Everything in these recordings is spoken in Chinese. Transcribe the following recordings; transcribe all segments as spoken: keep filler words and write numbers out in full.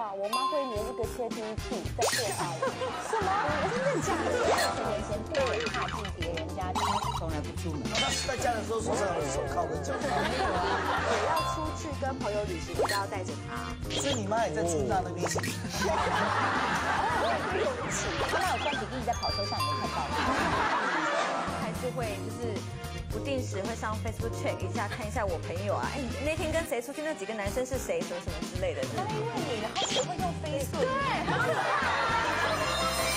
话，我妈会连一个窃听器在电话里。什么？真的假的？这年前不会踏进别人家，从来不出门。那他在家的时候手上有手铐跟脚铐。没有啊，我要出去跟朋友旅行，都要带着他。所以你妈也在正大那边。对不起，他妈有双姐弟在跑车上，没看到。还是会就是。 不定时会上 Facebook check 一下，看一下我朋友啊，哎，那天跟谁出去，那几个男生是谁，什么什么之类的。他因为你，然后学会用 Facebook， 对，很可爱。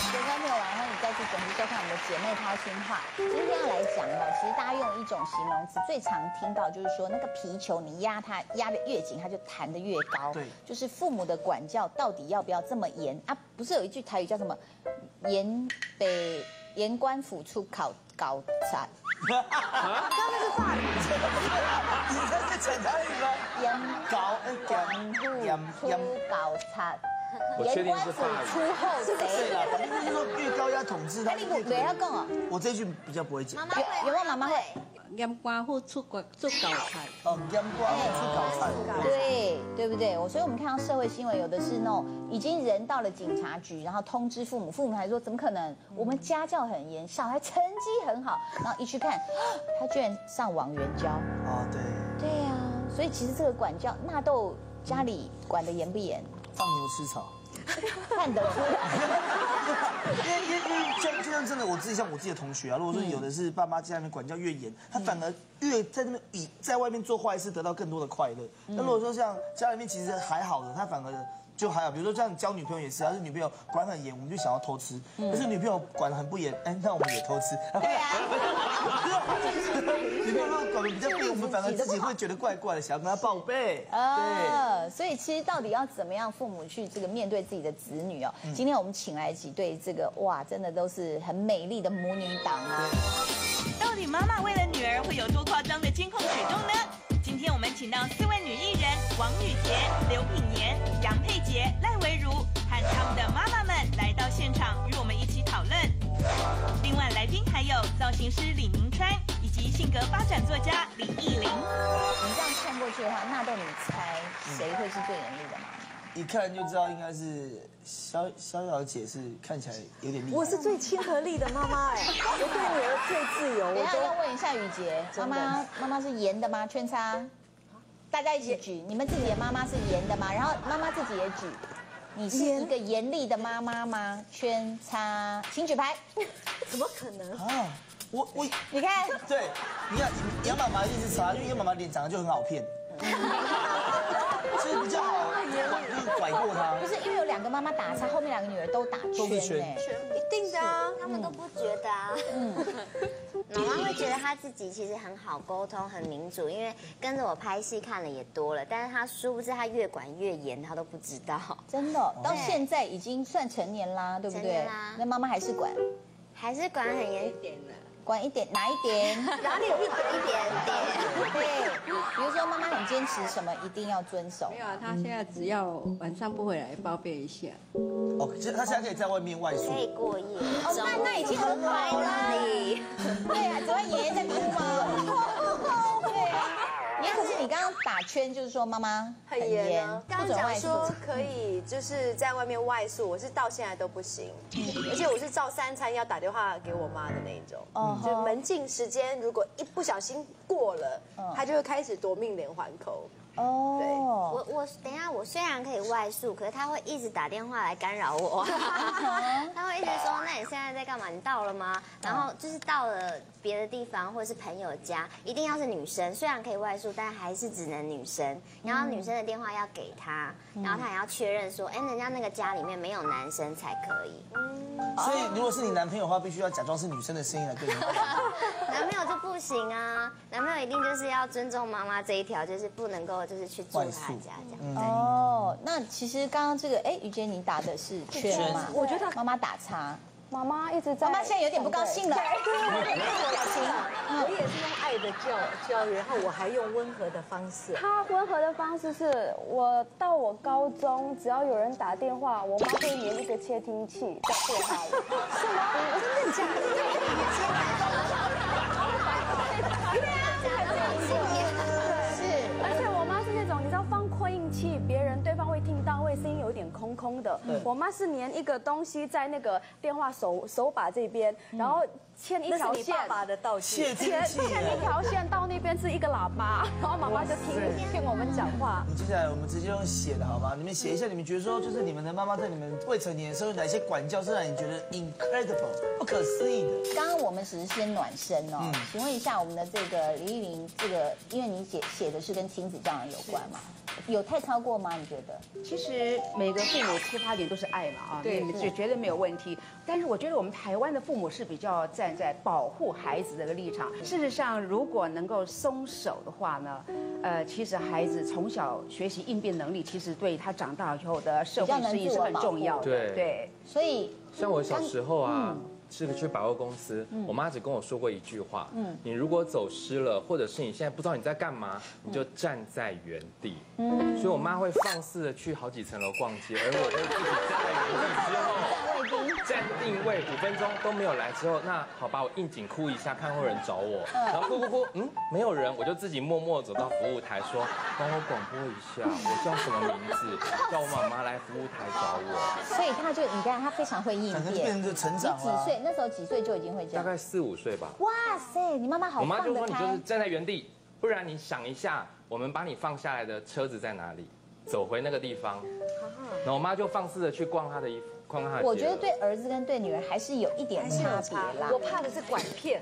人家没有完，然后你再去整理收看我们的姐妹淘心话。今天要来讲哈，其实大家用一种形容词最常听到，就是说那个皮球你压它压得越紧，它就弹得越高。对，就是父母的管教到底要不要这么严啊？不是有一句台语叫什么“严北严官府出考高产”。 啊！刚才是法语，你这是简单语吗？严搞严不严出搞差，严官府出后谁？你说越高压统治他，你不要讲哦。我这句比较不会讲。妈妈会，有没有妈妈会？严官府出搞出搞差。哦，严官府出搞差。对，对不对？我所以我们看到社会新闻，有的是那种已经人到了警察局，然后通知父母，父母还说怎么可能？我们家教很严，小孩成绩很好，然后一去看。 他居然上网援交哦，对，对呀、啊，所以其实这个管教纳豆家里管得严不严？放牛吃草，看得出来。因为因为因为像就像真的我自己像我自己的同学啊，如果说有的是爸妈家里面管教越严，他反而越在那边以在外面做坏事得到更多的快乐。那如果说像家里面其实还好的，他反而。 就还有，比如说像交女朋友也是，要是女朋友管很严，我们就想要偷吃；可是女朋友管很不严，哎，那我们也偷吃。对啊，女朋友如果管的比较严，我们反而自己会觉得怪怪的，想要跟她报备。啊，所以其实到底要怎么样，父母去这个面对自己的子女哦？今天我们请来几对这个哇，真的都是很美丽的母女档啊。到底妈妈为了女儿会有多夸张的监控举动呢？ 今天我们请到四位女艺人王雨洁、刘品言、杨佩杰、赖维如和他们的妈妈们来到现场，与我们一起讨论。另外来宾还有造型师李明川以及性格发展作家李艺玲。你这样看过去的话，纳豆你猜谁会是最严厉的妈妈？一看就知道应该是萧萧小姐，是看起来有点厉害。我是最亲和力的妈妈哎，我对女儿最自由。我都要问一下雨洁，妈妈妈妈是严的吗？圈叉，大家一起举，你们自己的妈妈是严的吗？然后妈妈自己也举，你是一个严厉的妈妈吗？圈叉，请举牌。怎么可能啊？我我你看，对，你看杨妈妈一直查，因为杨妈妈脸长得就很好骗。 所以比较好，就是拐过他。不是因为有两个妈妈打叉，后面两个女儿都打圈哎，一定的啊，他们都不觉得啊。嗯，妈妈会觉得她自己其实很好沟通，很民主，因为跟着我拍戏看了也多了，但是她殊不知她越管越严，她都不知道。真的，到现在已经算成年啦，对不对？成年啦，那妈妈还是管，还是管很严一点的。 管一点，哪一点？哪里有一点一点点？对，比如说妈妈很坚持什么一定要遵守。没有啊，她现在只要晚上不回来报备一下。哦，她现在可以在外面外宿，可以过夜。哦，那那已经很好了。对啊，只会爷爷在哭吗？对啊。也可是你刚刚打圈就是说妈妈很严，不准外宿。说可以就是在外面外宿，我是到现在都不行，而且我是照三餐要打电话给我妈的那一种。 就门禁时间，如果一不小心过了，他就会开始夺命连环扣。哦，对，我我等一下，我虽然可以外宿，可是他会一直打电话来干扰我。他会一直说：“那你现在在干嘛？你到了吗？”然后就是到了别的地方或者是朋友家，一定要是女生，虽然可以外宿，但还是只能女生。然后女生的电话要给他，然后他还要确认说：“哎，人家那个家里面没有男生才可以。” 所以，如果是你男朋友的话，必须要假装是女生的声音来对你。男朋友就不行啊，男朋友一定就是要尊重妈妈这一条，就是不能够就是去住他家这样。哦，那其实刚刚这个，哎，雨洁你打的是圈嘛？我觉得妈妈打叉，妈妈一直在。妈妈现在有点不高兴了。对，表情。我也是用爱的教教育，然后我还用温和的方式。他温和的方式是我到我高中，只要有人打电话，我妈会连一个窃听器。 对啊，什么？真的假的？对啊，是，而且我妈是那种，你知道放扩音器，别人对方会听到，会声音有点脸空空的。我妈是粘一个东西在那个电话手手把这边，然后牵一条线。爸爸的道具。牵一条线到那边是一个喇叭，然后妈妈就听听我们讲话。你接下来我们直接用写的好吗？你们写一下，你们觉得说就是你们的妈妈在你们未成年的时候哪些管教是让你觉得 incredible 不可思议的？刚刚我们只是先暖身哦，嗯、请问一下我们的这个李依林，这个因为你写写的是跟亲子教养有关嘛？有太超过吗？你觉得？其实每个父母出发点都是爱嘛啊，对，就绝对没有问题。但是我觉得我们台湾的父母是比较站在保护孩子这个立场。事实上，如果能够松手的话呢，呃，其实孩子从小学习应变能力，其实对他长大以后的社会适应是很重要的。对对，所以像我小时候啊。嗯，是去百货公司，我妈只跟我说过一句话：，嗯，你如果走失了，或者是你现在不知道你在干嘛，你就站在原地。嗯，所以我妈会放肆的去好几层楼逛街，而我会自己站在原地之后，站定位五分钟都没有来之后，那好吧，我应景哭一下，看会有人找我，然后哭哭哭，嗯，没有人，我就自己默默走到服务台说：，帮我广播一下，我叫什么名字，叫我妈妈来服务台找我。所以她就你看，她非常会应变，你几岁？那时候几岁就已经会这样？大概四五岁吧。哇塞，你妈妈好棒的！我妈就说你就是站在原地，不然你想一下，我们把你放下来的车子在哪里？走回那个地方。然后我妈就放肆的去逛她的衣服，逛她的。我觉得对儿子跟对女儿还是有一点差别啦。我怕的是管片，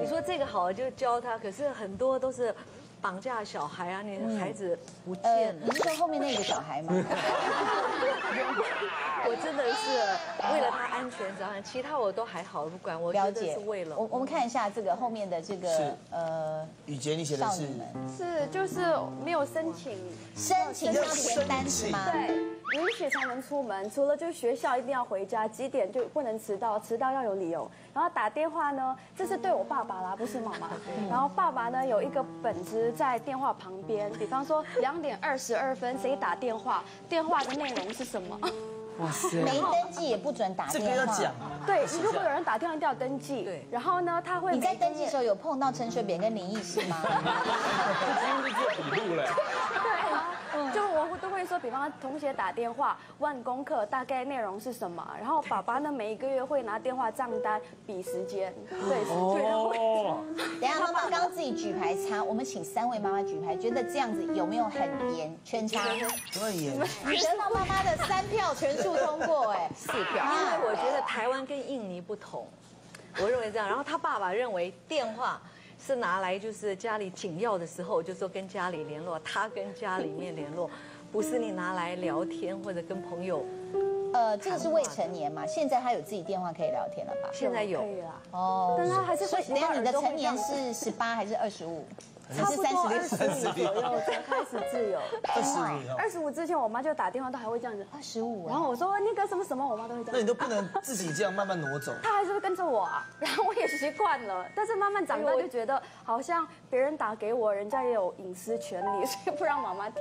你说这个好就教他，可是很多都是绑架小孩啊，你的孩子不见了。你是说后面那个小孩吗？我真的是为了他安全着想，其他我都还好，不管我了解是为了。我我们看一下这个后面的这个呃，雨洁你写的是是就是没有申请申请他填单是吗？对，允许才能出门，除了就是学校一定要回家，几点就不能迟到，迟到要有理由。然后打电话呢，这是对我爸爸啦，不是妈妈。然后爸爸呢有一个本子在电话旁边，比方说两点二十二分谁打电话，电话的内容是什么？没登记也不准打电话。这个要讲。对，如果有人打电话一定要登记。对。然后呢，他会。你在登记的时候有碰到陈水扁跟林义士吗？我今天就做笔录了。对啊，就我都会说，比方同学打电话问功课大概内容是什么，然后爸爸呢每一个月会拿电话账单比时间。对哦。等一下，妈妈刚刚自己举牌擦，我们请三位妈妈举牌，觉得这样子有没有很严？圈叉。很严。你得到妈妈的三票全数通过哎，四票。因为我觉得台湾跟印尼不同，我认为这样。然后他爸爸认为电话是拿来就是家里紧要的时候，就说跟家里联络，他跟家里面联络，不是你拿来聊天或者跟朋友。呃，这个是未成年嘛？现在他有自己电话可以聊天了吧？现在有。可以啦。哦。但他还是会。所以你的成年是十八还是二十五？差不多二十五左右才开始自由。二十五。二十五之前，我妈就打电话都还会这样子。二十五。然后我说那个什么什么，我妈都会这样。那你都不能自己这样慢慢挪走。她还是会跟着我啊，然后我也习惯了。但是慢慢长大就觉得，好像别人打给我，人家也有隐私权利，所以不让妈妈听。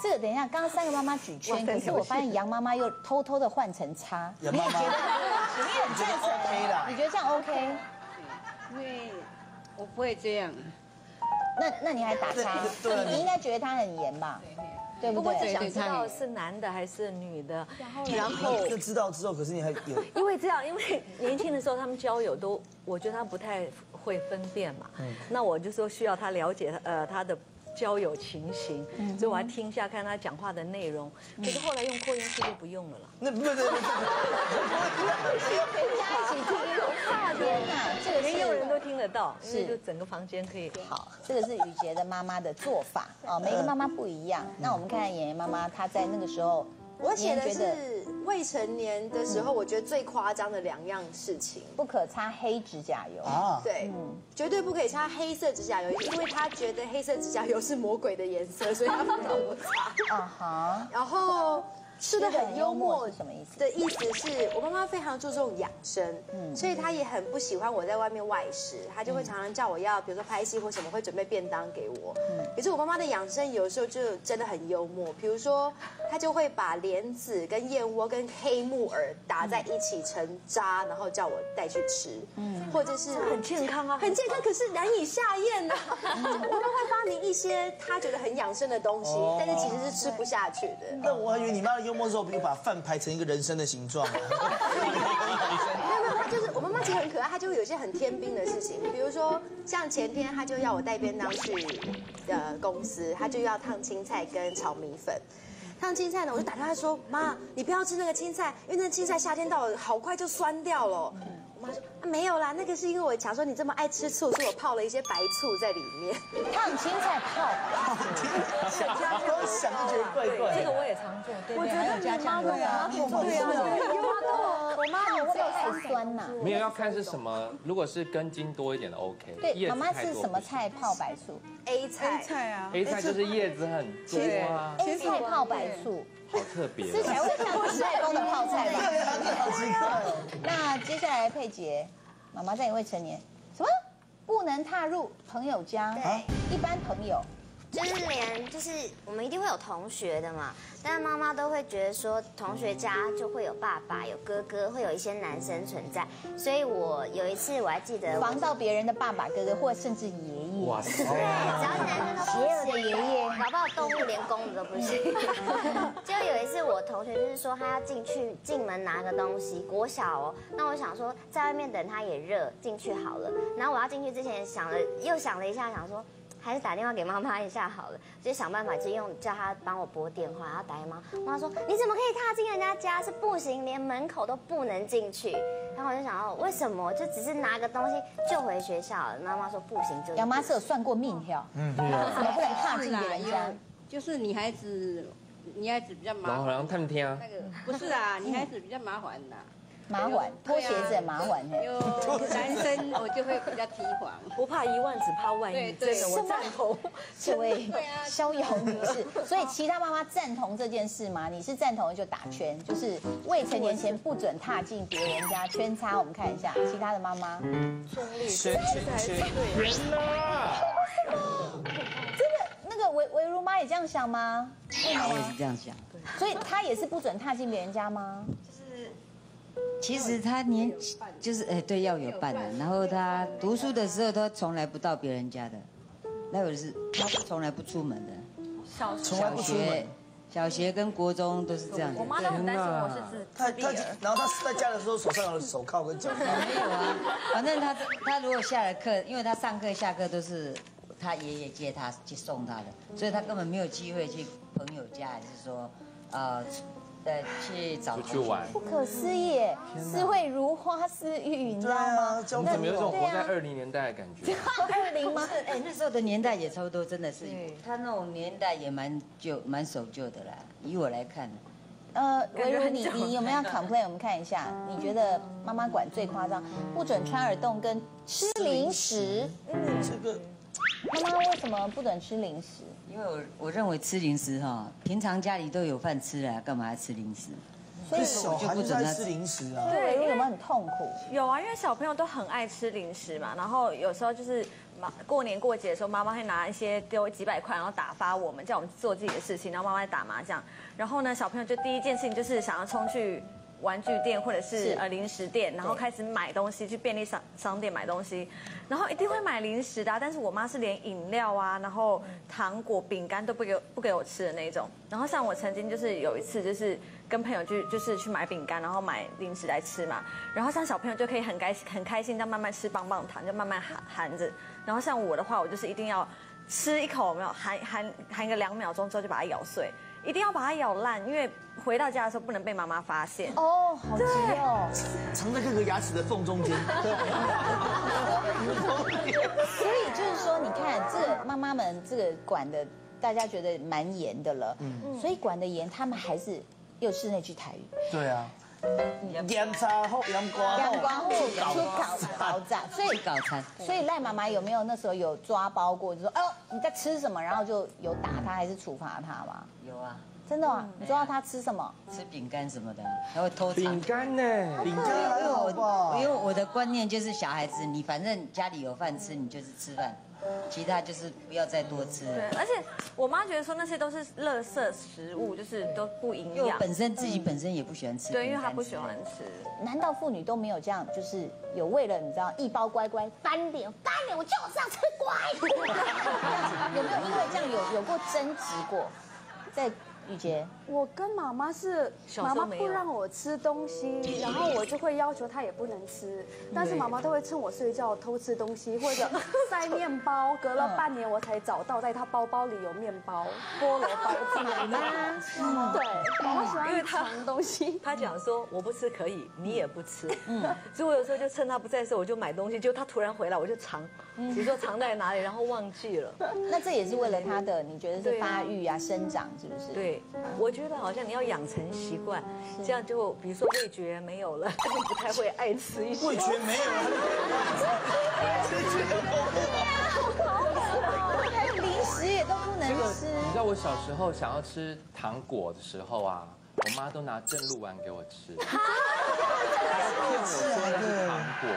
这个等一下，刚刚三个妈妈举圈，可是我发现杨妈妈又偷偷的换成叉。你也觉得？你也很赞成 OK 的？你觉得这样 OK？ 因为我不会这样。那那你还打他？你应该觉得他很严吧？对不对？不过是想知道是男的还是女的，然后就知道之后，可是你还有因为这样，因为年轻的时候他们交友都，我觉得他不太会分辨嘛。那我就说需要他了解呃他的交友情形，所以我还听一下看他讲话的内容。可是后来用扩音器就不用了啦。那不对不对不对，人家一起听。天哪，这个连佣人都听得到，是就整个房间可以。好，这个是雨洁的妈妈的做法啊，每个妈妈不一样。那我们看看妍妍妈妈，她在那个时候，我写的是未成年的时候，我觉得最夸张的两样事情，不可擦黑指甲油啊，对，绝对不可以擦黑色指甲油，因为她觉得黑色指甲油是魔鬼的颜色，所以她不让我擦。啊哈，然后。吃的很幽默是什么意思？的意思是我妈妈非常注重养生，嗯，所以她也很不喜欢我在外面外食，她就会常常叫我要，比如说拍戏或什么，会准备便当给我。嗯，可是我妈妈的养生有时候就真的很幽默，比如说她就会把莲子、跟燕窝、跟黑木耳打在一起成渣，然后叫我带去吃，嗯，或者是很健康啊，很健康，可是难以下咽啊。我妈会发明一些她觉得很养生的东西，但是其实是吃不下去的。那我还以为你妈的。幽默之后，不就把饭排成一个人生的形状吗？没有没有，他就是我妈妈其实很可爱，她就会有一些很天兵的事情，比如说像前天她就要我带便当去呃公司，她就要烫青菜跟炒米粉。 烫青菜呢，我就打电话说妈，你不要吃那个青菜，因为那青菜夏天到了，好快就酸掉了。我妈说、啊、没有啦，那个是因为我想说你这么爱吃醋，所以我泡了一些白醋在里面。烫青菜泡，想家都想就觉得怪怪。这个我也常做，对不对？我觉得妈对啊，对啊，我妈我妈有太酸呐。没有要看是什么，如果是根茎多一点的 OK。对，妈妈是什么菜泡白醋 ？A 菜菜啊 ，A 菜就是叶子很多啊。A 菜泡白。 醋好特别，吃起来会像菜包的泡菜吧？对啊，好奇怪。那接下来佩杰，妈妈在你未成年，什么不能踏入朋友家？对，一般朋友就是连就是我们一定会有同学的嘛，但妈妈都会觉得说同学家就会有爸爸、有哥哥，会有一些男生存在，所以我有一次我还记得防到别人的爸爸、哥哥或甚至爷爷。 哇塞！对，只要男生都邪恶的爷爷，搞不好动物连公的都不行。就有一次，我同学就是说他要进去进门拿个东西，国小哦。那我想说在外面等他也热，进去好了。然后我要进去之前想了又想了一下，想说还是打电话给妈妈一下好了，就想办法就用叫他帮我拨电话，然后打给妈妈说你怎么可以踏进人家家是不行，连门口都不能进去。 然后我就想哦，为什么就只是拿个东西就回学校了？妈妈说不行，就杨妈是有算过命条，嗯，对啊，怎么不能踏进别人家？就是女孩子，女孩子比较麻烦，好像探听啊，那个不是啊，女孩子比较麻烦的，麻烦脱鞋子麻烦的。有男生我就会比较提防，不怕一万，只怕万一。对对，我赞同这位逍遥女士。所以其他妈妈赞同这件事吗？你是赞同的就打圈，就是未成年前不准踏进别人家圈叉。我们看一下其他的妈妈，中立，圈圈圈，圆啦。真的，那个维维如妈也这样想吗？我也是这样想。所以她也是不准踏进别人家吗？就是。 其实他年就是哎，对，要有伴的。然后他读书的时候，他从来不到别人家的。那有是，他从来不出门的。小学、小学跟国中都是这样。我妈都很担心我是自他他，然后他在家的时候手上有手铐跟脚铐。没有啊，反正他他如果下了课，因为他上课下课都是他爷爷接他去送他的，所以他根本没有机会去朋友家，还是说，呃。 对，去找出去玩，不可思议，是会如花似玉，你知道吗？怎么有种活在二零年代的感觉？二零吗？哎，那时候的年代也差不多，真的是，他那种年代也蛮旧、蛮守旧的啦。以我来看，呃，唯如你你有没有 complain？ 我们看一下，你觉得妈妈管最夸张，不准穿耳洞跟吃零食。嗯，这个妈妈为什么不准吃零食？ 因为我我认为吃零食哈，平常家里都有饭吃了，干嘛要吃零食？所以小孩就在吃零食啊。对，因为我们很痛苦。有啊，因为小朋友都很爱吃零食嘛，然后有时候就是过年过节的时候，妈妈会拿一些丢几百块，然后打发我们，叫我们做自己的事情，然后妈妈在打麻将。然后呢，小朋友就第一件事情就是想要冲去玩具店或者是呃零食店，然后开始买东西，去便利商商店买东西。 然后一定会买零食的、啊，但是我妈是连饮料啊，然后糖果、饼干都不给不给我吃的那种。然后像我曾经就是有一次就是跟朋友去就是去买饼干，然后买零食来吃嘛。然后像小朋友就可以很开心很开心，这样慢慢吃棒棒糖，就慢慢含含着。然后像我的话，我就是一定要吃一口，有没有含含含个两秒钟之后就把它咬碎。 一定要把它咬烂，因为回到家的时候不能被妈妈发现。哦，好急哦！藏在各个牙齿的缝中间。所以就是说，你看这个妈妈们这个管的，大家觉得蛮严的了。嗯。所以管的严，他们还是又是那句台语。对啊。盐茶后，盐瓜后，盐瓜后出搞搞砸，所以搞残。所以赖妈妈有没有那时候有抓包过，就说哦你在吃什么，然后就有打他还是处罚他吗？ 有啊，真的啊！你知道他吃什么？吃饼干什么的，还会偷饼干呢？饼干还好吧？因为我的观念就是小孩子，你反正家里有饭吃，你就是吃饭，其他就是不要再多吃。对，而且我妈觉得说那些都是垃圾食物，就是都不营养。因为我本身自己本身也不喜欢吃，对，因为她不喜欢吃。难道妇女都没有这样，就是有为了你知道一包乖乖翻脸翻脸，我就是要吃乖。有没有因为这样有有过争执过？ 在玉洁，我跟妈妈是妈妈不让我吃东西，然后我就会要求她也不能吃，但是妈妈都会趁我睡觉偷吃东西或者塞面包，隔了半年我才找到在她包包里有面包，菠萝包子。妈妈，对，妈妈喜欢藏东西。她讲说我不吃可以，你也不吃，嗯，所以我有时候就趁她不在的时候我就买东西，就她突然回来我就藏，你说藏在哪里，然后忘记了。那这也是为了她的，你觉得是发育啊、生长是不是？对。 我觉得好像你要养成习惯，这样就比如说味觉没有了，根本不太会爱吃一些。味觉没有了，还有零食也都不能吃。你知道我小时候想要吃糖果的时候啊，我妈都拿正露丸给我吃，骗我说那是糖果。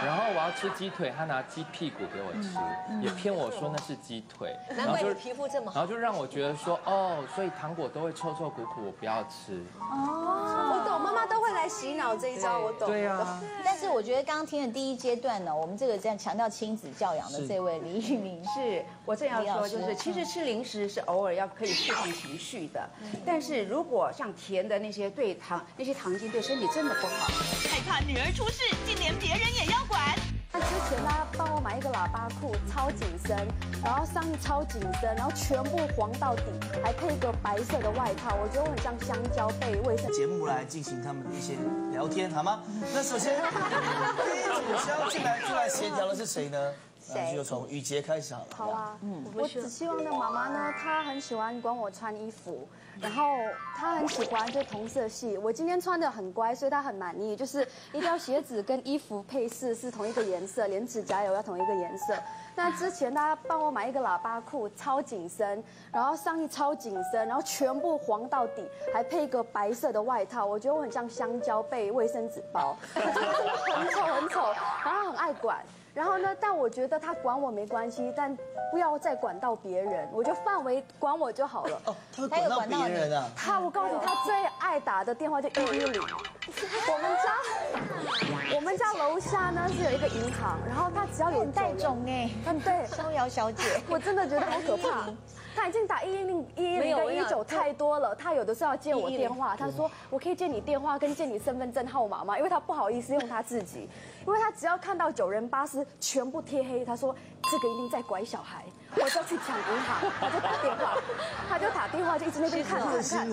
然后我要吃鸡腿，他拿鸡屁股给我吃，嗯、也骗我说那是鸡腿。难怪你皮肤这么好。然后就让我觉得说，哦，所以糖果都会臭臭苦苦，我不要吃。哦，我懂，妈妈都会来洗脑这一招，我懂。对啊。但是我觉得刚刚听的第一阶段呢，我们这个这样强调亲子教养的这位李玉敏，是我正要说，就是其实吃零食是偶尔要可以释放情绪的，嗯、但是如果像甜的那些对糖那些糖精对身体真的不好。害怕女儿出事，竟连别人也要。 那之前他帮我买一个喇叭裤，超紧身，然后上衣超紧身，然后全部黄到底，还配一个白色的外套，我觉得我很像香蕉被卫生。节目来进行他们的一些聊天，好吗？那首先第一组先进来出来协调的是谁呢？ 那就从雨洁开始好了。好啊，嗯，我只希望呢，妈妈呢，她很喜欢管我穿衣服，然后她很喜欢就同色系。我今天穿的很乖，所以她很满意。就是一定要鞋子跟衣服配饰是同一个颜色，连指甲油要同一个颜色。那之前她帮我买一个喇叭裤，超紧身，然后上衣超紧身，然后全部黄到底，还配一个白色的外套。我觉得我很像香蕉被卫生纸包，我觉得真的很丑很丑，然后很爱管。 然后呢？但我觉得他管我没关系，但不要再管到别人，我就范围管我就好了。哦，他有管到别人啊？他，我告诉你，他最爱打的电话就一一零。我们家，我们家楼下呢是有一个银行，然后他只要有带种哎，嗯对，逍遥小姐，我真的觉得好可怕。 他已经打一一零、一一零跟一九太多了，他有的时候要借我电话，他说我可以借你电话跟借你身份证号码吗？因为他不好意思用他自己，因为他只要看到九人巴士全部贴黑，他说这个一定在拐小孩，我就要去抢银行，他就打电话，他就打电话就一直那边看看看，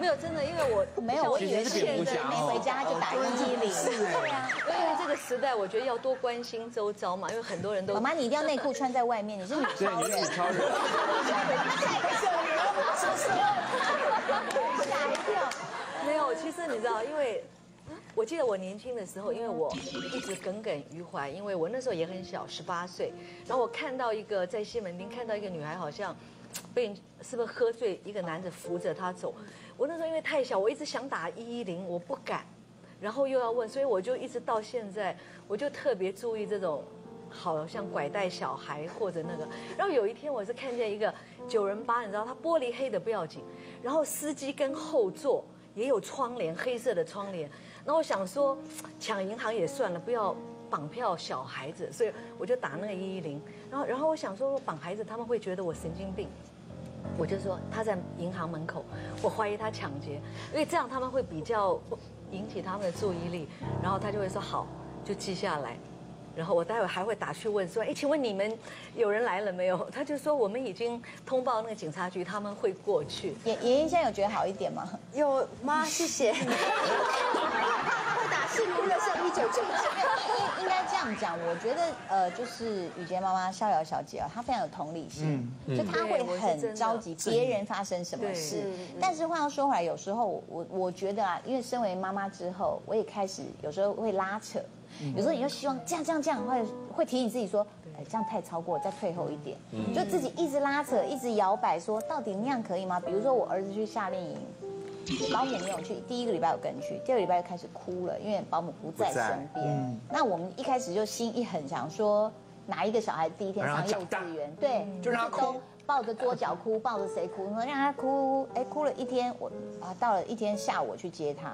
没有真的，因为我没有，我以为是现在没回家就打一一零，对啊，因为这个时代我觉得要多关心周遭嘛，因为很多人都妈妈你一定要内裤穿在外面，你是女超人。 吓一跳！没有，其实你知道，因为我记得我年轻的时候，因为我一直耿耿于怀，因为我那时候也很小，十八岁。然后我看到一个在西门町看到一个女孩，好像被是不是喝醉，一个男的扶着她走。我那时候因为太小，我一直想打一一零，我不敢，然后又要问，所以我就一直到现在，我就特别注意这种。 好像拐带小孩或者那个，然后有一天我是看见一个九人巴，你知道他玻璃黑的不要紧，然后司机跟后座也有窗帘，黑色的窗帘。那我想说，抢银行也算了，不要绑票小孩子，所以我就打那个一一零。然后，然后我想说，我绑孩子他们会觉得我神经病。 我就说他在银行门口，我怀疑他抢劫，因为这样他们会比较引起他们的注意力，然后他就会说好，就记下来。 然后我待会还会打去问说，哎，请问你们有人来了没有？他就说我们已经通报那个警察局，他们会过去。妍妍现在有觉得好一点吗？有妈，谢谢。会打幸福热线一九九九。应该这样讲，我觉得呃，就是雨洁妈妈逍遥小姐啊，她非常有同理心，嗯嗯、就她会很着急别人发生什么事。但是话又说回来，有时候我我我觉得啊，因为身为妈妈之后，我也开始有时候会拉扯。 有时候你就希望这样这样这样，会会提醒自己说，哎，这样太超过，再退后一点，就自己一直拉扯，一直摇摆，说到底那样可以吗？比如说我儿子去夏令营，保姆没有去，第一个礼拜我跟去，第二个礼拜就开始哭了，因为保姆不在身边。那我们一开始就心一狠，想说哪一个小孩第一天上幼稚园，对，就让他哭，抱着桌角哭，抱着谁哭，说让他哭，哎，哭了一天，我啊到了一天下午我去接他，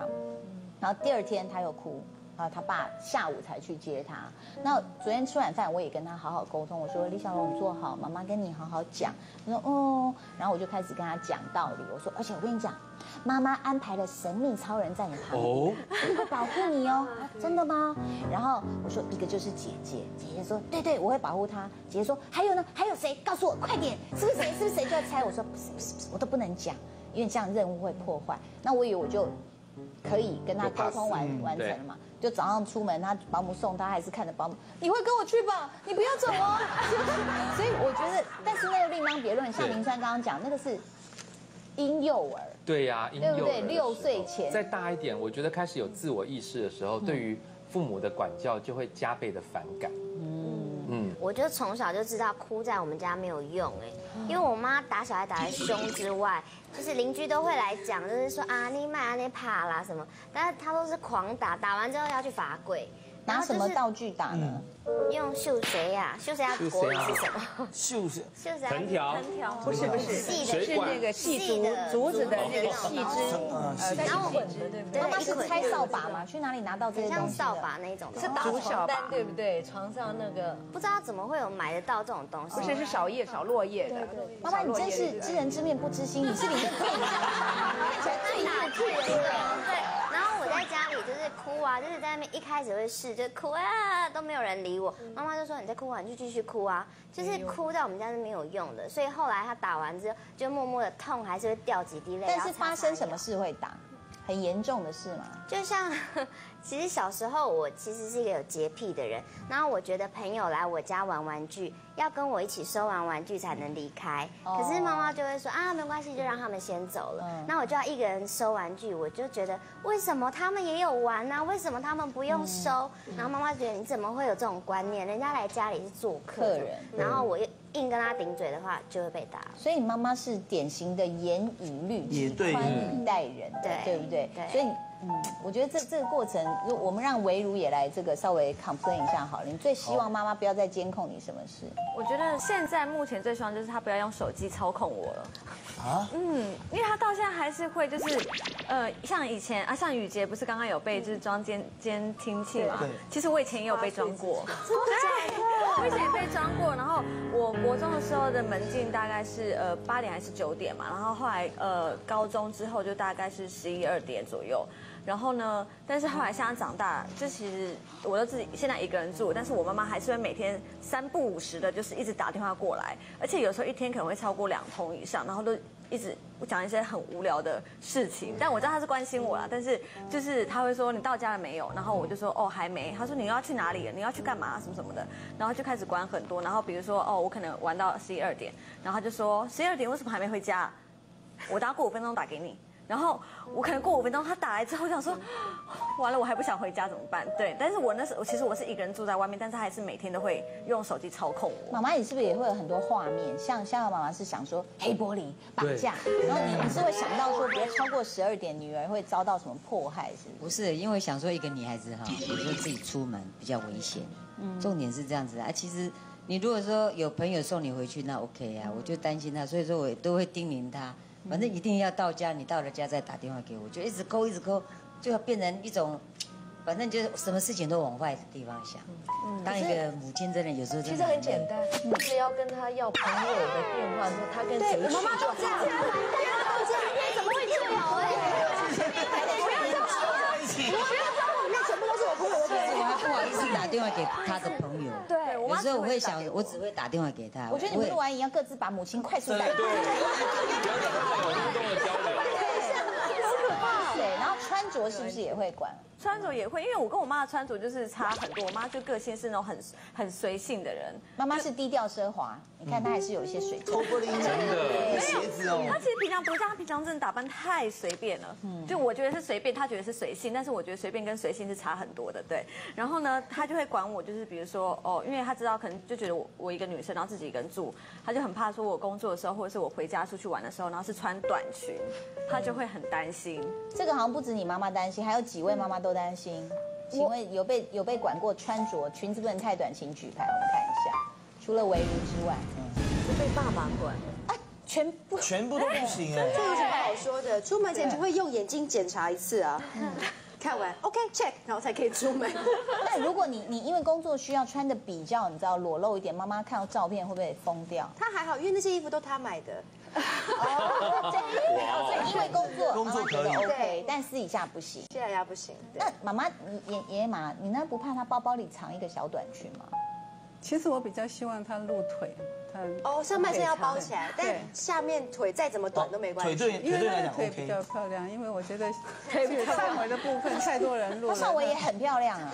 然后第二天他又哭。啊，他爸下午才去接他。那昨天吃晚饭，我也跟他好好沟通，我说李小龙，你坐好，妈妈跟你好好讲。他说哦，然后我就开始跟他讲道理。我说，而且我跟你讲，妈妈安排了神秘超人在你旁边，会保护你哦。真的吗？然后我说一个就是姐姐，姐姐说对对，我会保护她。姐姐说还有呢，还有谁？告诉我快点，是不是谁？是不是谁就要猜？我说不是不是不是，我都不能讲，因为这样任务会破坏。那我以为我就。 可以跟他沟通完完成了嘛？就早上出门，他保姆送他，还是看着保姆，你会跟我去吧？你不要走哦。所以我觉得，但是那个另当别论。像明川刚刚讲，那个是婴幼儿，对呀，对不对？六岁前，再大一点，我觉得开始有自我意识的时候，对于父母的管教就会加倍的反感。嗯嗯，我就从小就知道哭在我们家没有用哎，因为我妈打小孩打得凶之外。 就是邻居都会来讲，就是说啊，你卖啊，你怕啦什么，但是他都是狂打，打完之后要去罚跪，拿什么道具打呢？用秀谁呀？秀谁呀？国语是什么？秀谁？秀谁？藤条。藤条。不是不是，细的是那个细的竹子的那个细枝，然后捆的对不对？妈妈是拆扫把嘛？去哪里拿到这些东西？像扫把那种，是打床单对不对？床上那个不知道怎么会有买得到这种东西？不是，是扫叶扫落叶的。妈妈，你真是知人知面不知心，你是你。 看起来最大最多的，对。然后我在家里就是哭啊，就是在那边一开始会试，就哭啊，都没有人理我。妈妈就说你在哭啊，你就继续哭啊。就是哭在我们家是没有用的，所以后来他打完之后，就默默的痛，还是会掉几滴泪。但是发生什么事会打？很严重的事吗？就像，其实小时候我其实是一个有洁癖的人，然后我觉得朋友来我家玩玩具。 要跟我一起收完玩具才能离开，可是妈妈就会说啊，没关系，就让他们先走了。那我就要一个人收玩具，我就觉得为什么他们也有玩呢？为什么他们不用收？然后妈妈觉得你怎么会有这种观念？人家来家里是做客人，然后我硬跟他顶嘴的话，就会被打。所以妈妈是典型的严以律己，宽以待人，对对不对？所以嗯，我觉得这这个过程，我们让唯如也来这个稍微 complain 一下好了。你最希望妈妈不要再监控你什么事？ 我觉得现在目前最希望就是他不要用手机操控我了。啊？嗯，因为他到现在还是会就是，呃，像以前啊，像雨杰不是刚刚有被就是装监监听器嘛？对。其实我以前也有被装过。真的？我以前也被装过。然后我国中的时候的门禁大概是呃八点还是九点嘛，然后后来呃高中之后就大概是十一二点左右。 然后呢？但是后来现在长大，就其实我都自己现在一个人住，但是我妈妈还是会每天三不五时的，就是一直打电话过来，而且有时候一天可能会超过两通以上，然后都一直讲一些很无聊的事情。但我知道她是关心我啦，但是就是她会说你到家了没有？然后我就说哦还没。她说你要去哪里？你要去干嘛？什么什么的。然后就开始管很多。然后比如说哦我可能玩到十一二点，然后她就说十一二点为什么还没回家？我等过五分钟打给你。 然后我可能过五分钟，他打来之后，我想说，完了，我还不想回家怎么办？对，但是我那时候其实我是一个人住在外面，但是还是每天都会用手机操控我。妈妈，你是不是也会有很多画面？像像妈妈是想说黑玻璃绑架，然后你你是会想到说，比如超过十二点，女儿会遭到什么迫害？是不是？不是，因为想说一个女孩子哈，有时候自己出门比较危险。嗯，重点是这样子啊，其实。 你如果说有朋友送你回去，那 OK 啊，我就担心他，所以说我都会叮咛他，反正一定要到家，你到了家再打电话给我，就一直勾一直勾，就变成一种，反正就是什么事情都往坏的地方想。嗯，当一个母亲真的有时候其实很简单，就是要跟他要朋友的电话，说他跟谁去。妈妈都这样，妈妈都这样，怎么会这样？不要这样。 不好意思，打电话给他的朋友。对，有时候我会想，我只会打电话给他。我觉得你们录完影要各自把母亲快速带。对，不要让我们跟我交流。对，好可怕。对，然后穿着是不是也会管？穿着也会，因为我跟我妈的穿着就是差很多。我妈就个性是那种很很随性的人，妈妈是低调奢华。你看她还是有一些水准。脱不离真的鞋子哦。她其实平常不是，她平常真的打扮太随便了。嗯，就我觉得是随便，她觉得是随性，但是我觉得随便跟随性是差很多的。对。 然后呢，他就会管我，就是比如说，哦，因为他知道可能就觉得我我一个女生，然后自己一个人住，他就很怕说我工作的时候，或者是我回家出去玩的时候，然后是穿短裙，他就会很担心。这个好像不止你妈妈担心，还有几位妈妈都担心。请问有被有被管过穿着裙子不能太短，请举牌，我们看一下。除了围炉之外，是被爸爸管的。 全部全部都不行哎，这有什么好说的？出门前就会用眼睛检查一次啊。看完 OK check， 然后才可以出门。那如果你你因为工作需要穿的比较，你知道裸露一点，妈妈看到照片会不会疯掉？她还好，因为那些衣服都她买的。哦，对，因为工作工作可以 OK， 但私底下不行。私底下不行。那妈妈，你爷爷妈，你那不怕她包包里藏一个小短裙吗？其实我比较希望她露腿。 哦，上半身要包起来，但下面腿再怎么短都没关系。腿对，腿对来讲 OK。腿比较漂亮，因为我觉得腿上围的部分太多人露了。上围也很漂亮啊。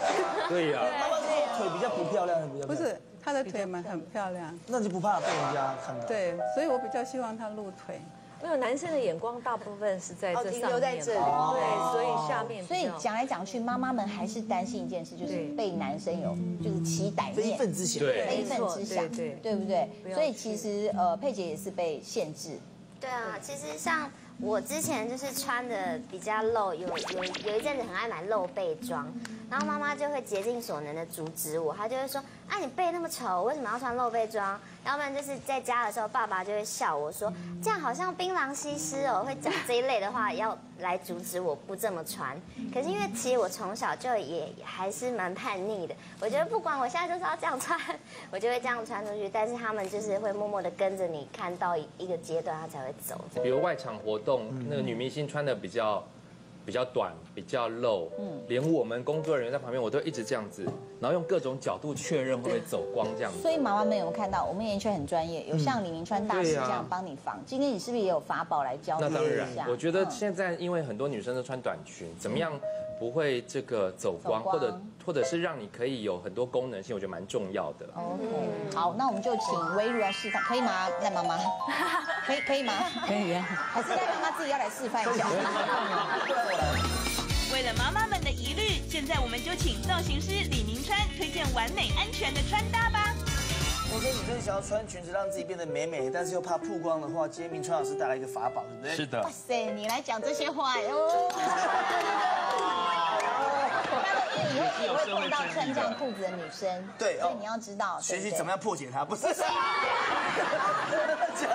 对呀。妈妈说腿比较不漂亮，比较不是她的腿蛮很漂亮。那就不怕被人家看到。对，所以我比较希望她露腿。没有，男生的眼光大部分是在这上面，停留在这里。对，所以下面。所以讲来讲去，妈妈们还是担心一件事，就是被男生有就是起歹念，非分之想，非分之想，对对不对？所以其实呃，佩姐也是被限制。对啊，其实像我之前就是穿的比较露，有有有一阵子很爱买露背装，然后妈妈就会竭尽所能的阻止我，她就会说：“啊，你背那么丑，为什么要穿露背装？”要不然就是在家的时候，爸爸就会笑我说：“这样好像槟榔西施哦。”会讲这一类的话，要来阻止我不这么穿。可是因为其实我从小就也还是蛮叛逆的，我觉得不管我现在就是要这样穿，我就会这样穿出去。但是他们就是会默默的跟着你，看到一个阶段，他才会走。比如外场活动，那个女明星穿的比较比较短，比较露，嗯，连我们工作人员在旁边，我都一直这样子。 然后用各种角度确认会不会走光这样子，所以妈妈们有没有看到我们演艺圈很专业，有像李明川大师这样帮你防。今天你是不是也有法宝来教你？那当然，我觉得现在因为很多女生都穿短裙，怎么样不会这个走光，或者或者是让你可以有很多功能性，我觉得蛮重要的。OK， 好，那我们就请微如来示范，可以吗？赖妈妈，可以可以吗？可以啊，还是赖妈妈自己要来示范一下。为了妈妈们的疑虑，现在我们就请造型师李明川推荐完美安全的穿搭吧。我跟女生想要穿裙子让自己变得美美，但是又怕曝光的话，今天明川老师带来一个法宝，对不对？是的。哇塞，你来讲这些话哟！因为以后也会碰到穿这样裤子的女生，对，所以你要知道学习怎么样破解它，不是？真的绝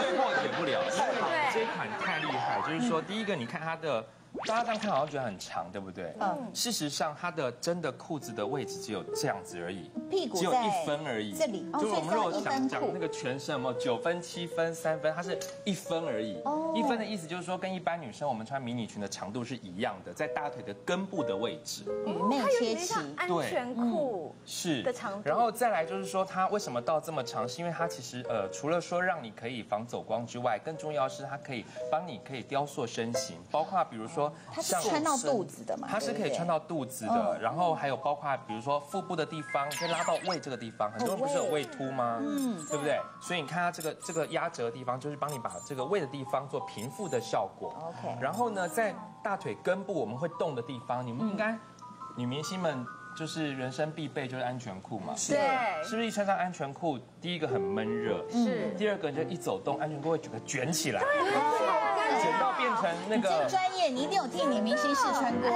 对破解不了，因为这款太厉害。就是说，第一个，你看它的。 大家这样看好像觉得很长，对不对？嗯。事实上，它的真的裤子的位置只有这样子而已，屁股只有一分而已。这里。就我们如果想讲那个全身嘛，九分、七分、三分，它是一分而已。哦。一分的意思就是说，跟一般女生我们穿迷你裙的长度是一样的，在大腿的根部的位置。与内贴齐。安全裤。是。的长度。然后再来就是说，它为什么到这么长？是因为它其实呃，除了说让你可以防走光之外，更重要是它可以帮你可以雕塑身形，包括比如说。 它是穿到肚子的嘛？它是可以穿到肚子的，然后还有包括比如说腹部的地方，可以拉到胃这个地方，很多人不是有胃凸吗？嗯，对不对？所以你看它这个这个压折的地方，就是帮你把这个胃的地方做平腹的效果。OK。然后呢，在大腿根部我们会动的地方，你们应该女明星们就是人生必备就是安全裤嘛。对。是不是一穿上安全裤，第一个很闷热，是。第二个就一走动，安全裤会整个卷起来。 剪到变成那个，你真专业，你一定有替你明星试穿过。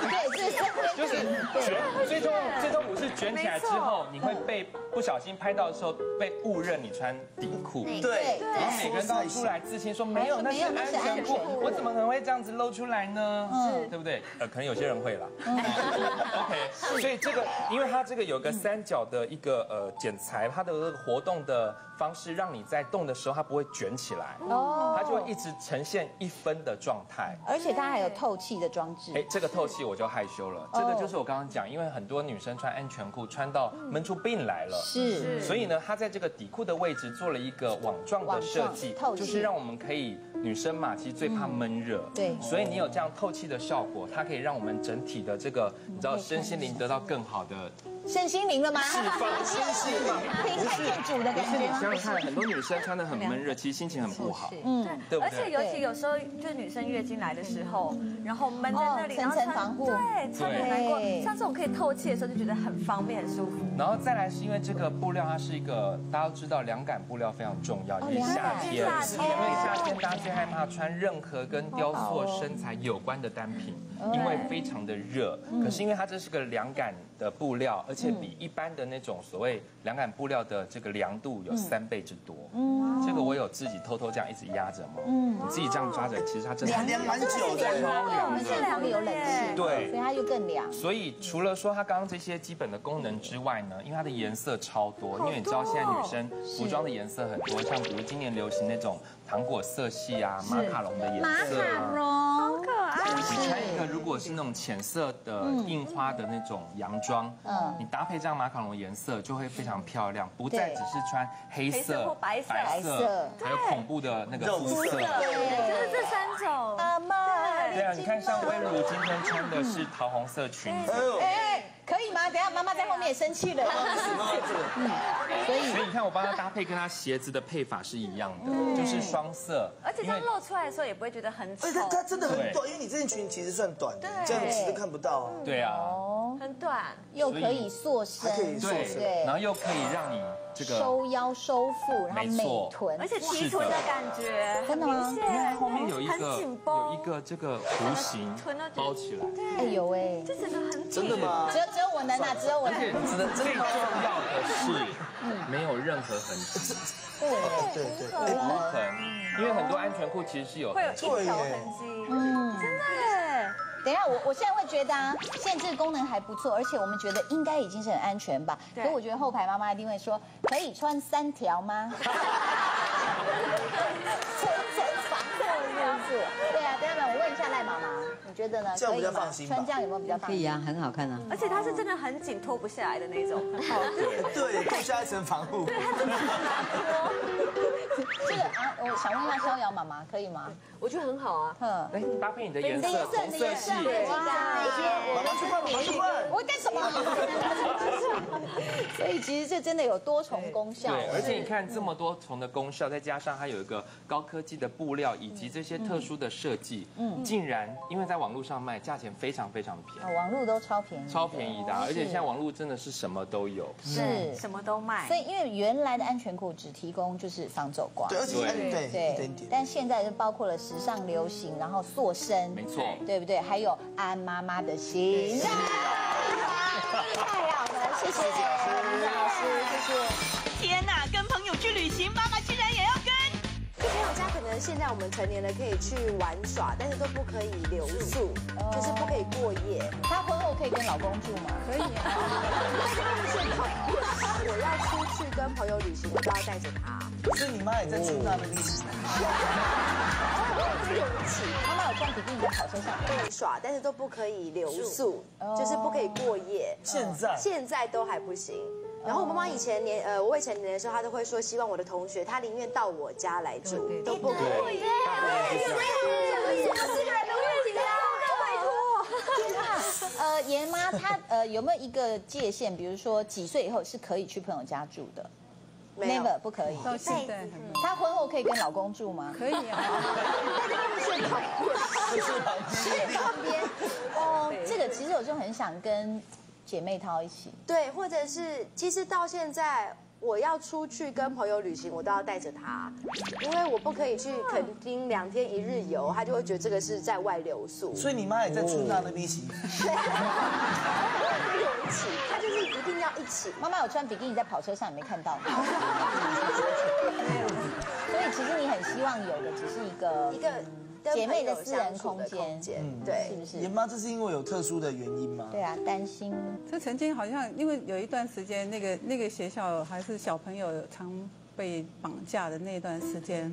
对，这是就是卷，最终最终不是卷起来之后，你会被不小心拍到的时候被误认你穿底裤。对，然后每个人都出来自信说没有，那是安全裤，我怎么可能会这样子露出来呢？嗯，对不对？呃，可能有些人会啦。OK， 所以这个，因为它这个有个三角的一个呃剪裁，它的这个活动的方式，让你在动的时候它不会卷起来。哦，它。 就会一直呈现一分的状态，而且它还有透气的装置。哎，这个透气我就害羞了。这个就是我刚刚讲，因为很多女生穿安全裤穿到闷出病来了，是。所以呢，它在这个底裤的位置做了一个网状的设计，就是让我们可以女生嘛，其实最怕闷热，对。所以你有这样透气的效果，它可以让我们整体的这个，你知道，身心灵得到更好的。 身心灵了吗？释放身心灵，不是店主的感觉。你想想看，很多女生穿的很闷热，其实心情很不好。嗯，对。而且尤其有时候，就是女生月经来的时候，然后闷在那里，然后穿防护，对，穿很难过。像这种可以透气的时候，就觉得很方便、很舒服。然后再来是因为这个布料，它是一个大家都知道凉感布料非常重要，因为夏天，因为夏天大家最害怕穿任何跟雕塑身材有关的单品，因为非常的热。可是因为它这是个凉感的布料，而且 而且比一般的那种所谓凉感布料的这个凉度有三三倍之多。嗯，这个我有自己偷偷这样一直压着嘛。嗯，你自己这样抓着，其实它真的凉蛮久的，我们现在好像有冷气，对，所以它就更凉。所以除了说它刚刚这些基本的功能之外呢，因为它的颜色超多，因为你知道现在女生服装的颜色很多，像比如今年流行那种糖果色系啊、马卡龙的颜色啊，马卡龙好可爱。你穿一个如果是那种浅色的印花的那种洋装，嗯，你搭配这样马卡龙颜色就会非常漂亮，不再只是穿黑色或白色，还有恐怖的那个肤色，就是这三种。妈妈，对啊，你看像温如今天穿的是桃红色裙子。可以吗？等一下妈妈在后面也生气了。所以所以你看我帮她搭配，跟她鞋子的配法是一样的，就是双色。而且这样露出来的时候也不会觉得很丑。它它真的很短，因为你这件裙其实算短的，这样其实看不到。对啊，很短，又可以塑身，对，然后又可以让你这个收腰收腹，然后美臀，而且提臀的感觉，真的吗？你看后面有一个有一个这个弧形包起来，哎呦哎，这整个很真的吗？只有我能啊，只有我能。最重要的是，没有任何痕迹。对对对，无痕，因为很多安全裤其实是有痕迹，会有一条痕迹。嗯，真的耶。等一下，我我现在会觉得啊，限制功能还不错，而且我们觉得应该已经是很安全吧。可我觉得后排妈妈一定会说，可以穿三条吗？层层防护是不是？对啊，等一下我问一下赖妈妈。你觉得呢？这样比较放心吧。穿这样有没有比较放心？可以啊，很好看啊。而且它是真的很紧，脱不下来的那种。对，脱下一层防护。对，它真的很难脱。这个啊，我想问一下逍遥妈妈，可以吗？我觉得很好啊。嗯，来搭配你的颜色，红色系。哇，妈妈去换，妈妈去换。我干什么？所以其实这真的有多重功效。对，而且你看这么多重的功效，再加上它有一个高科技的布料以及这些特殊的设计，嗯，竟然因为在网络上卖，价钱非常非常便宜。网络都超便宜，超便宜的，而且现在网络真的是什么都有，是什么都卖。所以因为原来的安全裤只提供就是防走光，对对对，但现在就包括了时尚流行，然后塑身，没错，对不对？还有安妈妈的形象，太好了，谢谢老师，谢谢。天哪，跟朋友去旅行，妈妈居然也要跟。去朋友家，可能现在我们成年人可以去玩耍，但是都不可以留宿，就是不可以过夜。她婚后可以跟老公住吗？可以啊。我要出去跟朋友旅行，我都要带着她。所以你妈也在出纳的历史。有勇气，妈妈有壮体力在跑车上玩耍，但是都不可以留宿，就是不可以过夜。现在现在都还不行。然后我妈妈以前年呃，我以前年的时候，她都会说希望我的同学，她宁愿到我家来住，都不可以。我四个人的问题啊，拜托。呃，严妈她呃有没有一个界限？比如说几岁以后是可以去朋友家住的？那个不可以。到现在，她婚后可以跟老公住吗？可以啊。睡旁边，睡旁边。哦，这个其实我就很想跟。姐妹淘一起对，或者是其实到现在我要出去跟朋友旅行，我都要带着她，因为我不可以去垦丁两天一日游，她就会觉得这个是在外留宿。所以你妈也在出纳那边洗，对，一起，她就是一定要一起。妈妈有穿比基尼在跑车上，你没看到？所以其实你很希望有的只是一个一个。姐妹的私人空间，嗯，对，是不是？严妈，这是因为有特殊的原因吗？对啊，担心。这曾经好像因为有一段时间，那个那个学校还是小朋友常被绑架的那段时间，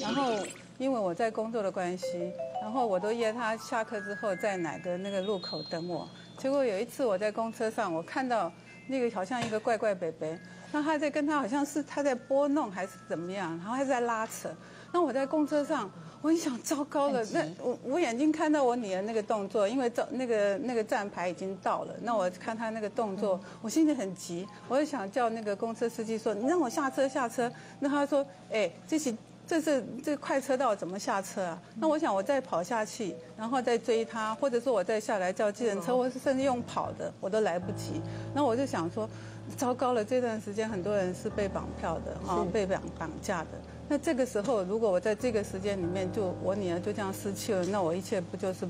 然后因为我在工作的关系，然后我都约他下课之后在哪个那个路口等我。结果有一次我在公车上，我看到那个好像一个怪怪伯伯，那他在跟他好像是他在拨弄还是怎么样，然后还在拉扯。那我在公车上。我一想，糟糕了！那我我眼睛看到我女儿那个动作，因为到那个那个站牌已经到了，那我看她那个动作，我心里很急，我就想叫那个公车司机说：“你让我下车下车。”那他说：“哎，这是这是这快车道怎么下车啊？”那我想我再跑下去，然后再追他，或者说我再下来叫计程车，或是甚至用跑的，我都来不及。那我就想说，糟糕了！这段时间很多人是被绑票的啊，被绑绑架的。那这个时候，如果我在这个时间里面就我女儿就这样失去了，那我一切不就是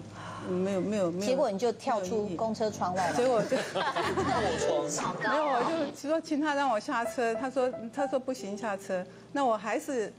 没有没有没有？结果你就跳出公车窗外了，结果就没有，我就说请他让我下车，他说他说不行下车，那我还是。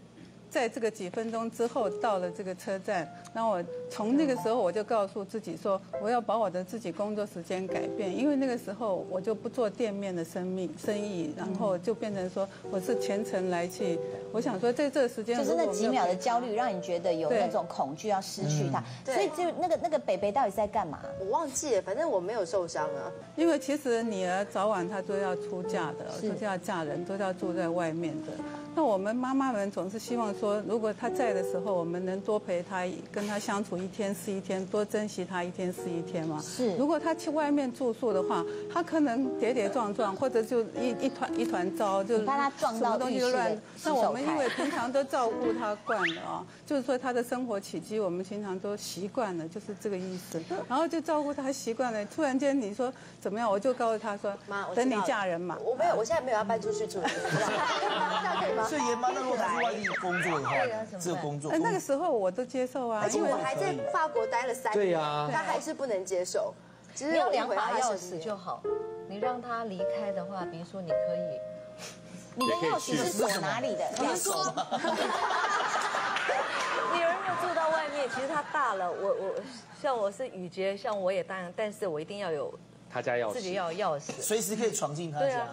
在这个几分钟之后到了这个车站，那我从那个时候我就告诉自己说，我要把我的自己工作时间改变，因为那个时候我就不做店面的生意生意，然后就变成说我是全程来去。我想说在这个时间就是那几秒的焦虑，让你觉得有那种恐惧要失去它，所以就那个那个北北到底在干嘛？我忘记了，反正我没有受伤啊。因为其实女儿早晚她都要出嫁的，都要嫁人，都要住在外面的。那我们妈妈们总是希望。 说如果他在的时候，我们能多陪他，跟他相处一天是一天，多珍惜他一天是一天嘛。是。如果他去外面住宿的话，他可能跌跌撞撞，或者就一一团一团糟，就怕他撞到东西就乱。那我们因为平常都照顾他惯了啊、哦，就是说他的生活起居我们平常都习惯了，就是这个意思。然后就照顾他习惯了，突然间你说怎么样，我就告诉他说，妈，等你嫁人嘛。我没有，我现在没有要搬出去住，这样可以吗？所以严妈那如果他是外地工。 工作的话，这工作，哎，那个时候我都接受啊，而且我还在法国待了三年，对呀，他还是不能接受，只是要两把钥匙就好。你让他离开的话，比如说你可以，你的钥匙是锁哪里的？你说，女儿没有住到外面，其实她大了，我我像我是雨洁，像我也当然，但是我一定要有他家钥匙，自己要有钥匙，随时可以闯进他家。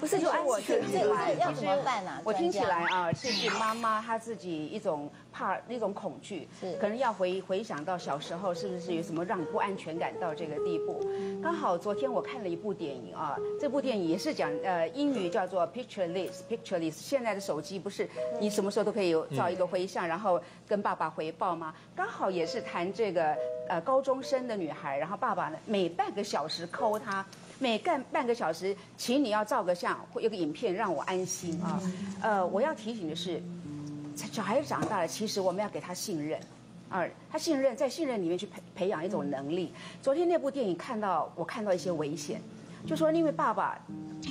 不是就安全起来，要怎么办啊？我听起来啊，这是妈妈她自己一种怕那种恐惧，可能要回回想到小时候是不是有什么让不安全感到这个地步。刚好昨天我看了一部电影啊，这部电影也是讲呃英语叫做 pictureless pictureless。现在的手机不是你什么时候都可以照一个回向，然后跟爸爸回报吗？刚好也是谈这个呃高中生的女孩，然后爸爸呢每半个小时call她。 每干半个小时，请你要照个相，或有个影片让我安心啊。呃，我要提醒的是，小孩子长大了，其实我们要给他信任，啊，他信任在信任里面去培培养一种能力。昨天那部电影看到，我看到一些危险，就说因为爸爸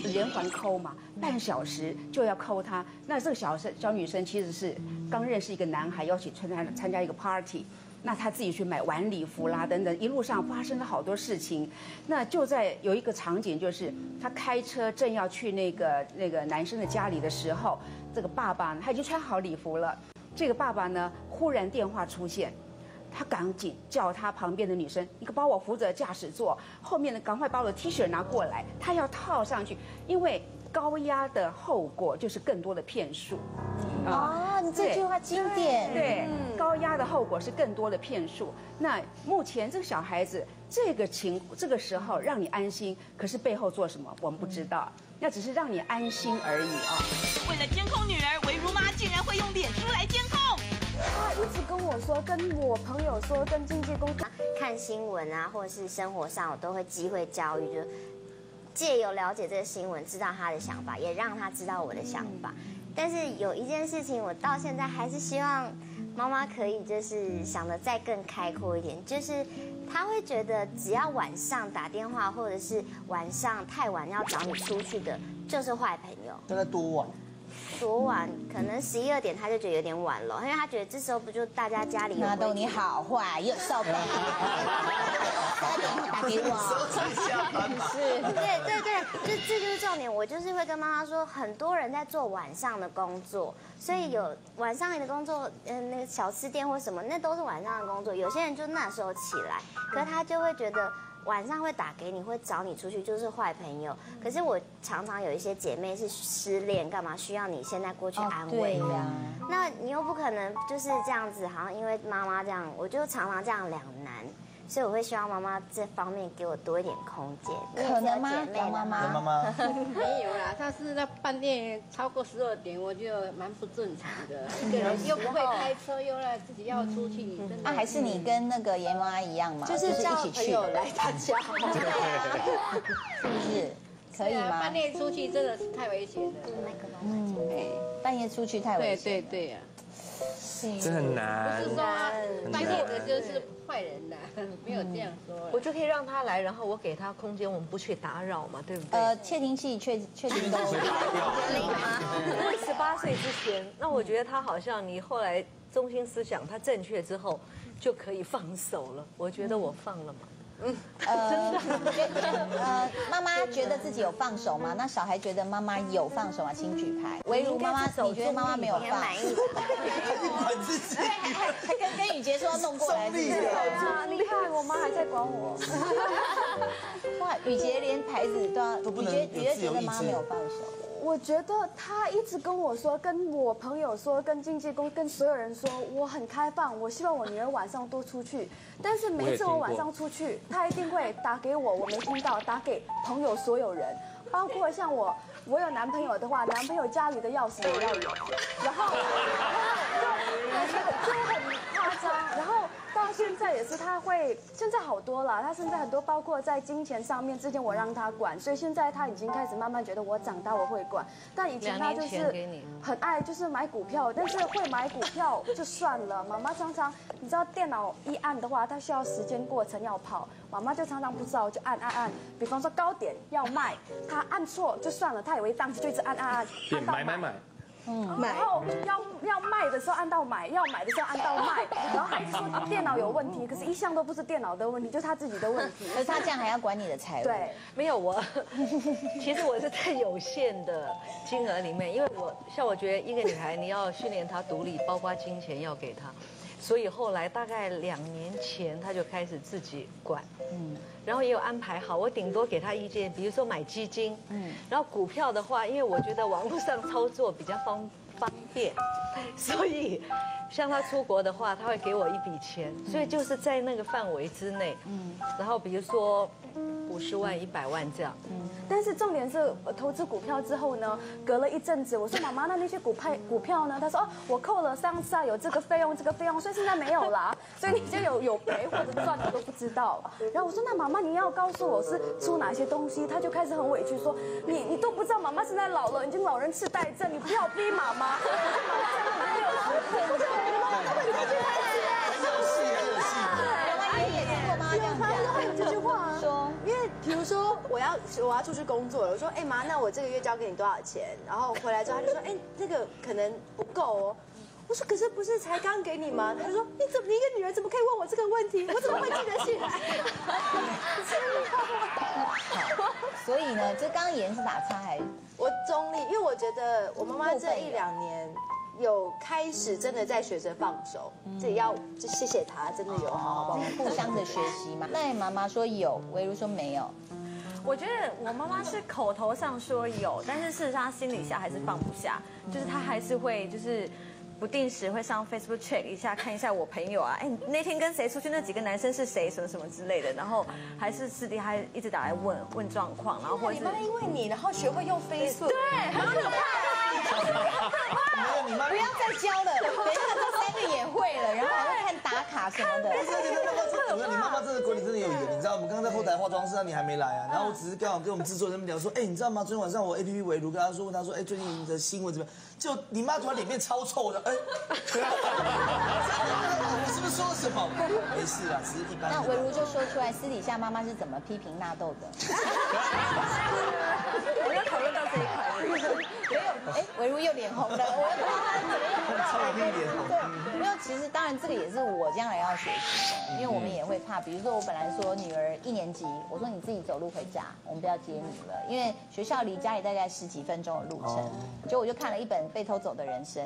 连环抠嘛，半小时就要抠他，那这个小生小女生其实是刚认识一个男孩，要去参加参加一个 party。 那他自己去买晚礼服啦，等等，一路上发生了好多事情。那就在有一个场景，就是他开车正要去那个那个男生的家里的时候，这个爸爸他已经穿好礼服了。这个爸爸呢，忽然电话出现，他赶紧叫他旁边的女生，你把我扶着驾驶座，后面的赶快把我的 T 恤拿过来，他要套上去，因为高压的后果就是更多的骗术。 啊，你这句话经典。对，高压的后果是更多的骗术。那目前这个小孩子这个情这个时候让你安心，可是背后做什么我们不知道，那只是让你安心而已啊。为了监控女儿，维如妈竟然会用脸书来监控。她一直跟我说，跟我朋友说，跟经纪公司看新闻啊，或者是生活上，我都会机会教育，就借由了解这个新闻，知道她的想法，也让她知道我的想法。 但是有一件事情，我到现在还是希望妈妈可以就是想得再更开阔一点，就是她会觉得只要晚上打电话或者是晚上太晚要找你出去的，就是坏朋友。大概多晚？多晚？可能十一二点她就觉得有点晚了，因为她觉得这时候不就大家家里有。纳豆你好坏又少杯。打电话打给我。是，对对对。 这这就是重点，我就是会跟妈妈说，很多人在做晚上的工作，所以有晚上的工作，嗯，那个小吃店或什么，那都是晚上的工作。有些人就那时候起来，可是他就会觉得晚上会打给你，会找你出去，就是坏朋友。可是我常常有一些姐妹是失恋，干嘛需要你现在过去安慰的？哦、那你又不可能就是这样子，好像因为妈妈这样，我就常常这样两难。 所以我会希望妈妈这方面给我多一点空间，可能吗？杨妈妈，杨妈妈没有啦，她是那半夜超过十二点，我就蛮不正常的，一个人又不会开车，又要自己要出去，那、啊、还是你跟那个严妈一样嘛，就是叫朋友来他家，是不是？可以吗？半夜出去真的是太危险了，嗯，半夜出去太危险，对对对呀。行，这很难。不是说带货的就是坏人呐，没有这样说。我就可以让他来，然后我给他空间，我们不去打扰嘛，对不对？呃，窃听器确确定都会拔掉。因为十八岁之前，那我觉得他好像你后来中心思想他正确之后，就可以放手了。我觉得我放了嘛。 嗯，呃，呃，妈妈觉得自己有放手吗？那小孩觉得妈妈有放手吗？请举牌。唯如妈妈，你觉得妈妈没有放？满意。管自己。还跟跟雨杰说弄过来。厉害，厉害！我妈还在管我。哇，雨杰连牌子都要。雨杰，雨杰觉得妈妈没有放手。我觉得他一直跟我说，跟我朋友说，跟经纪公司，跟所有人说，我很开放，我希望我女儿晚上多出去。但是每次我晚上出去。 他一定会打给我，我没听到，打给朋友所有人，包括像我，我有男朋友的话，男朋友家里的钥匙也要有，然后，然后就就很夸张，然后到现在也是他会，现在好多了，他现在很多，包括在金钱上面，之前我让他管，所以现在他已经开始慢慢觉得我长大我会管，但以前他就是很爱就是买股票，但是会买股票就算了，妈妈常常。 你知道电脑一按的话，它需要时间过程要跑，妈妈就常常不知道就按按按。比方说糕点要卖，她按错就算了，她以为当时就一直按按按，按到买买买，嗯，然后要要卖的时候按到买，要买的时候按到卖，然后还说电脑有问题，可是一向都不是电脑的问题，就是她自己的问题。可是她这样还要管你的财务？对，没有我，其实我是在有限的金额里面，因为我像我觉得一个女孩你要训练她独立，包括金钱要给她。 所以后来大概两年前，他就开始自己管，嗯，然后也有安排好，我顶多给他意见，比如说买基金，嗯，然后股票的话，因为我觉得网络上操作比较方方便，所以像他出国的话，他会给我一笔钱，所以就是在那个范围之内，嗯，然后比如说五十万、一百万这样，嗯，但是重点是投资股票之后呢，隔了一阵子，我说妈妈，那那些股派股票呢？他说哦，我扣了上次啊，有这个费用，这个费用，所以。 现在没有啦，所以你就有有赔或者赚我都不知道。然后我说那妈妈你要告诉我是出哪些东西，他就开始很委屈说你你都不知道妈妈现在老了，已经老人痴呆症，你不要逼妈妈。妈妈现在六十岁，我就我你不去拍戏啊，有戏有戏。对，妈妈也也听过妈妈这样讲这句话，说因为比如说我要我要出去工作了，我说哎妈，那我这个月交给你多少钱？然后回来之后他就说哎那个可能不够哦。 我说：“可是不是才刚给你吗？”他说：“你怎么你一个女人怎么可以问我这个问题？我怎么会记得起来？”所以呢，这刚刚演是打岔还是？我中立，因为我觉得我妈妈这一两年有开始真的在学着放手，这也要就谢谢她，真的有好好帮我互相的学习嘛。那你妈妈说有，唯如说没有。 我觉得我妈妈是口头上说有，但是事实上她心里下还是放不下，就是她还是会就是不定时会上 Facebook check 一下，看一下我朋友啊，哎那天跟谁出去，那几个男生是谁，什么什么之类的，然后还是私底下一直打来问问状况，然后或者是你妈因为你然后学会用 Facebook， 对，很可怕，你妈不要再教了，等一下这三个也会了，然后还会看打卡什么的。 你妈妈真的管理真的有严，你知道我们刚刚在后台化妆室，那你还没来啊？然后我只是刚好跟我们制作人们聊说，哎，你知道吗？昨天晚上我 A P P 围炉跟他说，问他说，哎，最近的新闻怎么样？就你妈突然脸面超臭的，哎，我是不是说了什么？没事啦，只是一般。那围炉就说出来，私底下妈妈是怎么批评纳豆的？我们要讨论到这一块，没有，哎，围炉又脸红了，我要看他怎么样。超容易脸红。对，没有，其实当然这个也是我将来要学习的，因为我们也。 会怕，比如说我本来说女儿一年级，我说你自己走路回家，我们不要接你了，因为学校离家里大概十几分钟的路程。就我就看了一本《被偷走的人生》，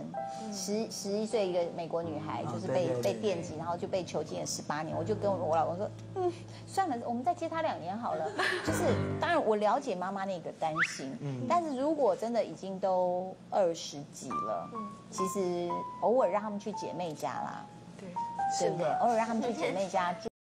十十一岁一个美国女孩就是被被电击，然后就被囚禁了十八年。我就跟我老公说，嗯，算了，我们再接她两年好了。就是当然我了解妈妈那个担心，但是如果真的已经都二十几了，其实偶尔让他们去姐妹家啦。 对，对不对？偶尔让他们去姐妹家住。